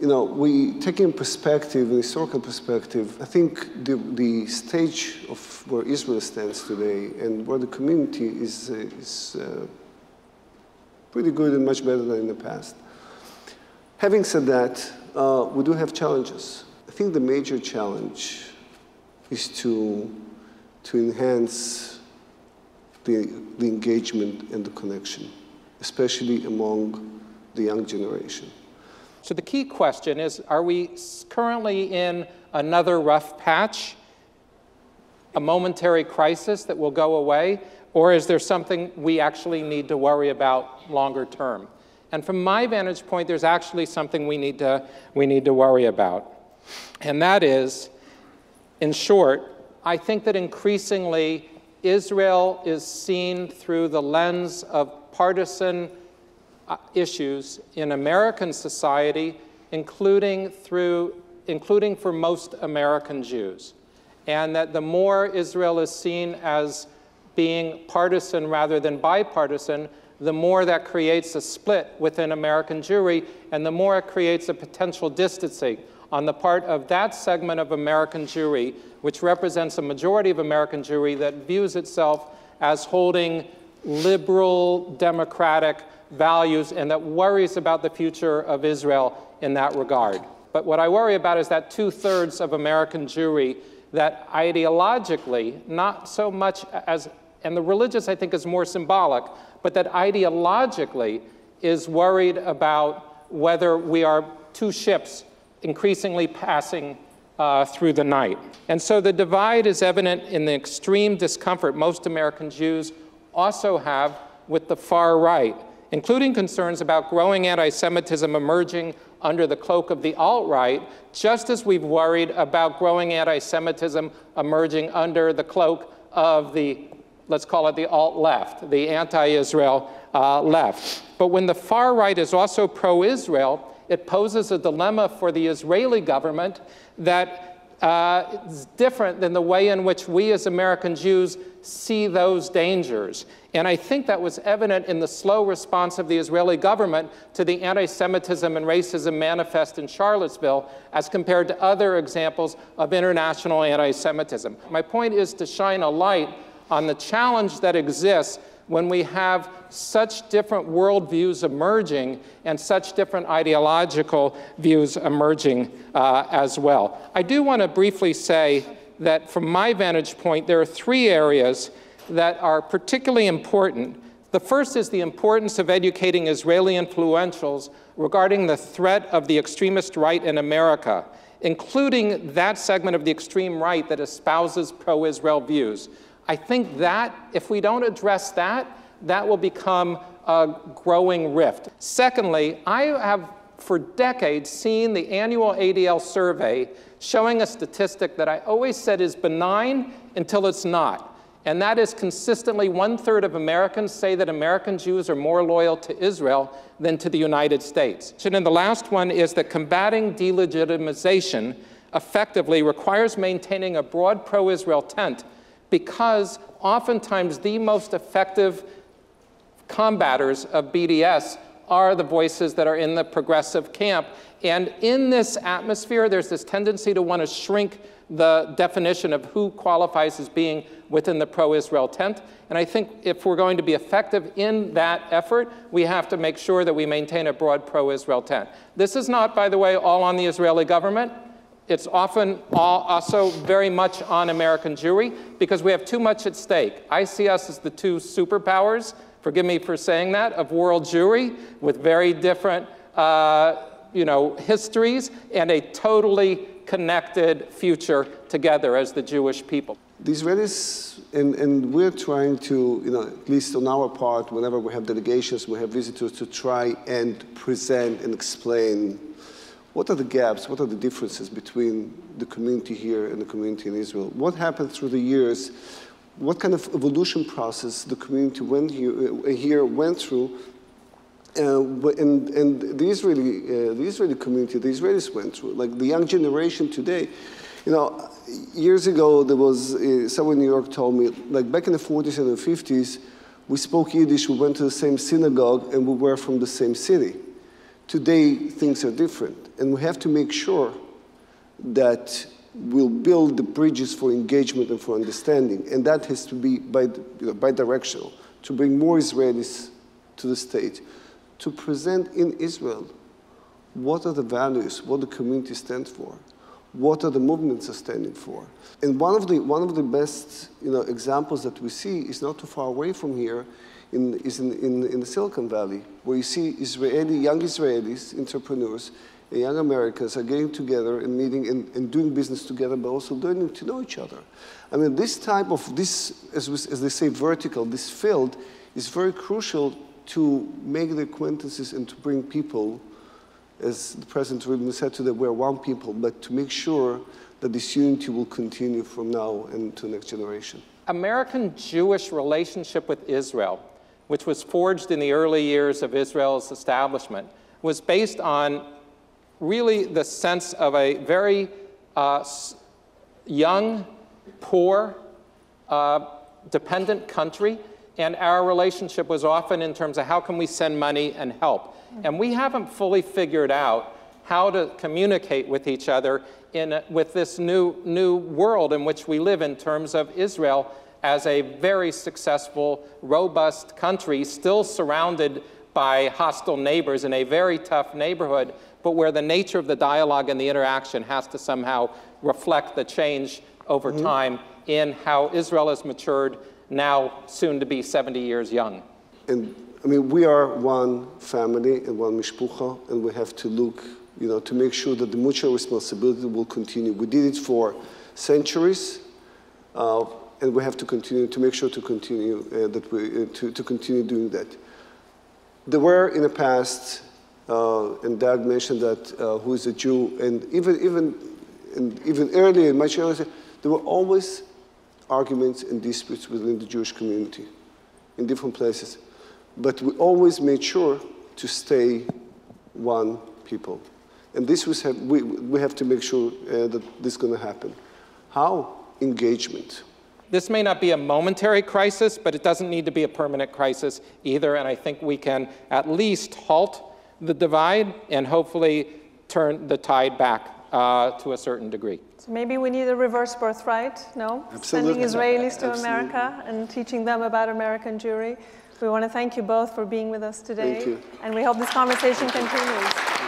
You know, we take in perspective, in historical perspective, I think the stage of where Israel stands today and where the community is pretty good and much better than in the past. Having said that, we do have challenges. I think the major challenge is to enhance the engagement and the connection, especially among the young generation. So the key question is, are we currently in another rough patch, a momentary crisis that will go away, or is there something we actually need to worry about longer term? And from my vantage point, there's actually something we need to worry about. And that is, in short, I think that increasingly Israel is seen through the lens of partisan issues in American society, including for most American Jews. And that the more Israel is seen as being partisan rather than bipartisan, the more that creates a split within American Jewry, and the more it creates a potential distancing on the part of that segment of American Jewry, which represents a majority of American Jewry that views itself as holding liberal, democratic values and that worries about the future of Israel in that regard. But what I worry about is that two-thirds of American Jewry that ideologically, not so much as, and the religious I think is more symbolic, but that ideologically is worried about whether we are two ships increasingly passing through the night. And so the divide is evident in the extreme discomfort most American Jews also have with the far right, including concerns about growing anti-Semitism emerging under the cloak of the alt-right, just as we've worried about growing anti-Semitism emerging under the cloak of the, let's call it the alt-left, the anti-Israel left. But when the far right is also pro-Israel, it poses a dilemma for the Israeli government that is different than the way in which we as American Jews see those dangers. And I think that was evident in the slow response of the Israeli government to the anti-Semitism and racism manifest in Charlottesville as compared to other examples of international anti-Semitism. My point is to shine a light on the challenge that exists when we have such different worldviews emerging and such different ideological views emerging as well. I do want to briefly say that from my vantage point, there are three areas that are particularly important. The first is the importance of educating Israeli influentials regarding the threat of the extremist right in America, including that segment of the extreme right that espouses pro-Israel views. I think that, if we don't address that, that will become a growing rift. Secondly, I have for decades seen the annual ADL survey showing a statistic that I always said is benign until it's not. And that is consistently one-third of Americans say that American Jews are more loyal to Israel than to the United States. And then the last one is that combating delegitimization effectively requires maintaining a broad pro-Israel tent, because oftentimes the most effective combatters of BDS are the voices that are in the progressive camp. And in this atmosphere, there's this tendency to want to shrink the definition of who qualifies as being within the pro-Israel tent. And I think if we're going to be effective in that effort, we have to make sure that we maintain a broad pro-Israel tent. This is not, by the way, all on the Israeli government. It's often also very much on American Jewry because we have too much at stake. I see us as the two superpowers, forgive me for saying that, of world Jewry with very different histories and a totally connected future together as the Jewish people. The Israelis, and we're trying to, at least on our part, whenever we have delegations, we have visitors to try and present and explain what are the gaps, what are the differences between the community here and the community in Israel? What happened through the years? What kind of evolution process the community here went through? And the Israeli community, the Israelis went through, like the young generation today. Years ago, there was someone in New York told me, like back in the 40s and the 50s, we spoke Yiddish, we went to the same synagogue, and we were from the same city. Today, things are different. And we have to make sure that we'll build the bridges for engagement and for understanding. And that has to be bidirectional, to bring more Israelis to the state, to present in Israel what are the values, what the community stands for, what are the movements are standing for. And one of the best examples that we see is not too far away from here, is in the Silicon Valley, where you see young Israelis, entrepreneurs, and young Americans are getting together and meeting and doing business together, but also learning to know each other. I mean, this type of, as they say, vertical, this field, is very crucial to make the acquaintances and to bring people, as the President Rubin said today, we're one people, but to make sure that this unity will continue from now and to the next generation. American-Jewish relationship with Israel, which was forged in the early years of Israel's establishment, was based on really the sense of a very young, poor, dependent country, and our relationship was often in terms of how can we send money and help. And we haven't fully figured out how to communicate with each other with this new world in which we live in terms of Israel as a very successful, robust country, still surrounded by hostile neighbors in a very tough neighborhood, but where the nature of the dialogue and the interaction has to somehow reflect the change over time in how Israel has matured, now soon to be 70 years young. And I mean, we are one family and one mishpucha, and we have to look to make sure that the mutual responsibility will continue. We did it for centuries, and we have to continue to make sure to continue to continue doing that. There were in the past, and Doug mentioned that, who is a Jew, and even earlier, much earlier, there were always arguments and disputes within the Jewish community, in different places, but we always made sure to stay one people. And this we have to make sure that this is going to happen. How? Engagement. This may not be a momentary crisis, but it doesn't need to be a permanent crisis either. And I think we can at least halt the divide and hopefully turn the tide back to a certain degree. So maybe we need a reverse birthright, no? Absolutely. Sending Israelis to America and teaching them about American Jewry. We want to thank you both for being with us today. Thank you. And we hope this conversation continues.